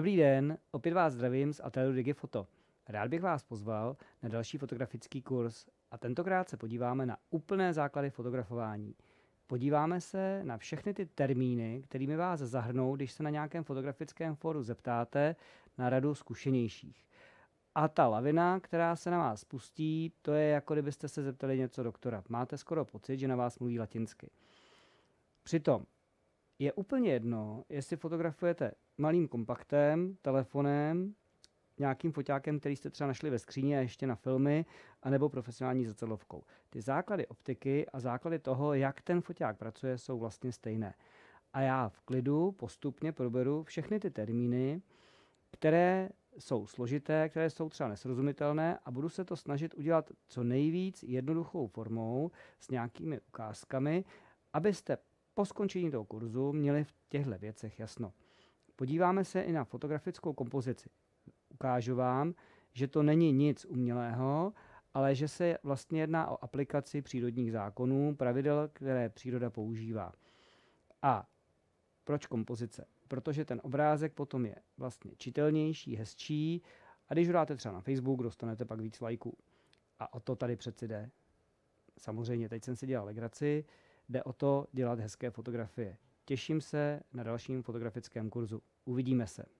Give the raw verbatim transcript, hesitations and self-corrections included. Dobrý den, opět vás zdravím z Atelieru Digifoto. Rád bych vás pozval na další fotografický kurz a tentokrát se podíváme na úplné základy fotografování. Podíváme se na všechny ty termíny, kterými vás zahrnou, když se na nějakém fotografickém fóru zeptáte na radu zkušenějších. A ta lavina, která se na vás spustí, to je jako kdybyste se zeptali něco doktora. Máte skoro pocit, že na vás mluví latinsky. Přitom je úplně jedno, jestli fotografujete malým kompaktem, telefonem, nějakým foťákem, který jste třeba našli ve skříni a ještě na filmy, anebo profesionální zrcadlovkou. Ty základy optiky a základy toho, jak ten foťák pracuje, jsou vlastně stejné. A já v klidu postupně proberu všechny ty termíny, které jsou složité, které jsou třeba nesrozumitelné a budu se to snažit udělat co nejvíc jednoduchou formou s nějakými ukázkami, abyste po skončení toho kurzu měli v těchto věcech jasno. Podíváme se i na fotografickou kompozici. Ukážu vám, že to není nic umělého, ale že se vlastně jedná o aplikaci přírodních zákonů, pravidel, které příroda používá. A proč kompozice? Protože ten obrázek potom je vlastně čitelnější, hezčí a když ho dáte třeba na Facebook, dostanete pak víc lajků. A o to tady přeci jde. Samozřejmě, teď jsem si dělal legraci, jde o to dělat hezké fotografie. Těším se na dalším fotografickém kurzu. Uvidíme se.